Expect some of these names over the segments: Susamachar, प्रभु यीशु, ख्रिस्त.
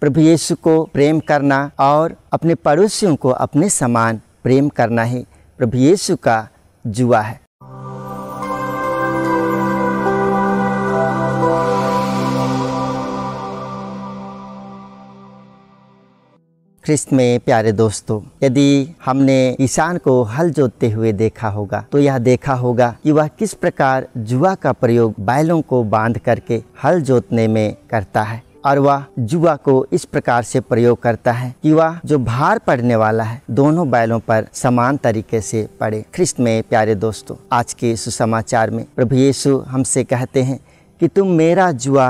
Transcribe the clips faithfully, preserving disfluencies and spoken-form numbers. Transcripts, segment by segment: प्रभु यीशु को प्रेम करना और अपने पड़ोसियों को अपने समान प्रेम करना ही प्रभु यीशु का जुआ है। ख्रिस्त में प्यारे दोस्तों, यदि हमने किसान को हल जोतते हुए देखा होगा तो यह देखा होगा कि वह किस प्रकार जुआ का प्रयोग बैलों को बांध करके हल जोतने में करता है, और वह जुआ को इस प्रकार से प्रयोग करता है कि वह जो भार पड़ने वाला है दोनों बैलों पर समान तरीके से पड़े। ख्रिस्त में प्यारे दोस्तों, आज के सुसमाचार में प्रभु यीशु हमसे कहते हैं कि तुम मेरा जुआ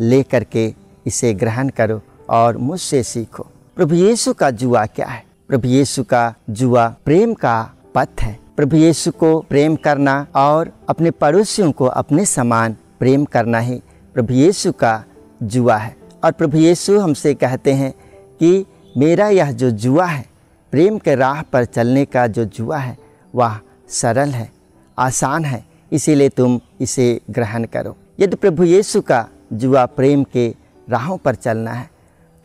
ले करके इसे ग्रहण करो और मुझसे सीखो। प्रभु यीशु का जुआ क्या है? प्रभु यीशु का जुआ प्रेम का पथ है। प्रभु यीशु को प्रेम करना और अपने पड़ोसियों को अपने समान प्रेम करना ही प्रभु यीशु का जुआ है। और प्रभु यीशु हमसे कहते हैं कि मेरा यह जो जुआ है, प्रेम के राह पर चलने का जो जुआ है, वह सरल है, आसान है, इसीलिए तुम इसे ग्रहण करो। यदि प्रभु यीशु का जुआ प्रेम के राहों पर चलना है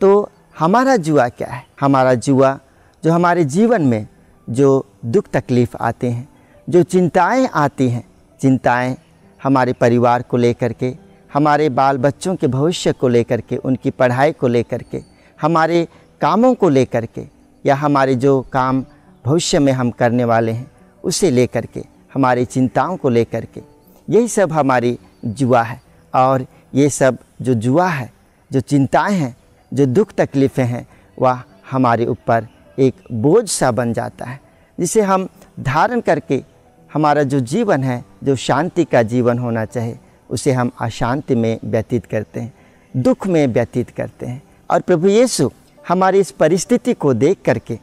तो हमारा जुआ क्या है? हमारा जुआ जो हमारे जीवन में जो दुख तकलीफ़ आते हैं, जो चिंताएं आती हैं, चिंताएं हमारे परिवार को लेकर के, हमारे बाल बच्चों के भविष्य को लेकर के, उनकी पढ़ाई को लेकर के, हमारे कामों को लेकर के, या हमारे जो काम भविष्य में हम करने वाले हैं उसे लेकर के, हमारी चिंताओं को लेकर के, यही सब हमारी जुआ है। और ये सब जो जुआ है, जो चिंताएँ हैं, जो दुख तकलीफ़ें हैं, वह हमारे ऊपर एक बोझ सा बन जाता है, जिसे हम धारण करके हमारा जो जीवन है, जो शांति का जीवन होना चाहिए, उसे हम अशांति में व्यतीत करते हैं, दुख में व्यतीत करते हैं। और प्रभु यीशु हमारी इस परिस्थिति को देख करके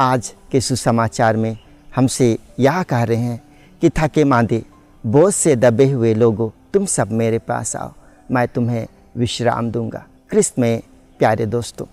आज के सुसमाचार में हमसे यह कह रहे हैं कि थके मांदे, बोझ से दबे हुए लोगों, तुम सब मेरे पास आओ, मैं तुम्हें विश्राम दूँगा। ख्रिस्त में प्यारे दोस्तों,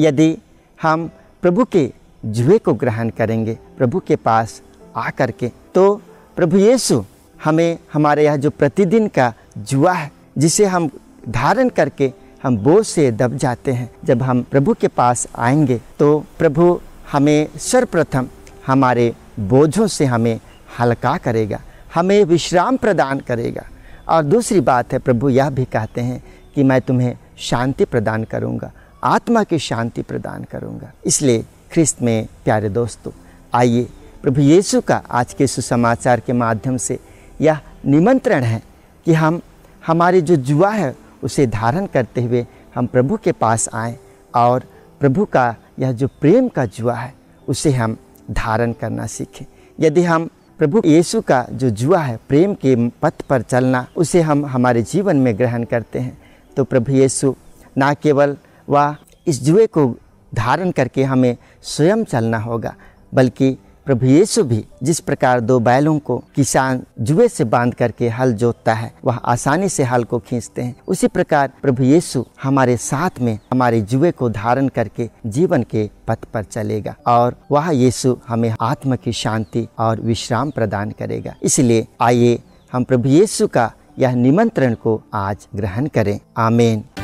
यदि हम प्रभु के जुए को ग्रहण करेंगे, प्रभु के पास आ कर के, तो प्रभु यीशु हमें हमारे यह जो प्रतिदिन का जुआ है, जिसे हम धारण करके हम बोझ से दब जाते हैं, जब हम प्रभु के पास आएंगे तो प्रभु हमें सर्वप्रथम हमारे बोझों से हमें हल्का करेगा, हमें विश्राम प्रदान करेगा। और दूसरी बात है, प्रभु यह भी कहते हैं कि मैं तुम्हें शांति प्रदान करूंगा, आत्मा की शांति प्रदान करूंगा। इसलिए ख्रिस्त में प्यारे दोस्तों, आइए प्रभु यीशु का आज के सुसमाचार के माध्यम से यह निमंत्रण है कि हम हमारे जो जुआ है उसे धारण करते हुए हम प्रभु के पास आएं और प्रभु का यह जो प्रेम का जुआ है उसे हम धारण करना सीखें। यदि हम प्रभु यीशु का जो जुआ है, प्रेम के पथ पर चलना, उसे हम हमारे जीवन में ग्रहण करते हैं, तो प्रभु यीशु ना केवल वह इस जुए को धारण करके हमें स्वयं चलना होगा, बल्कि प्रभु यीशु भी जिस प्रकार दो बैलों को किसान जुए से बांध करके हल जोतता है, वह आसानी से हल को खींचते हैं, उसी प्रकार प्रभु यीशु हमारे साथ में हमारे जुए को धारण करके जीवन के पथ पर चलेगा और वह यीशु हमें आत्मा की शांति और विश्राम प्रदान करेगा। इसलिए आइए हम प्रभु यीशु का यह निमंत्रण को आज ग्रहण करें। आमीन।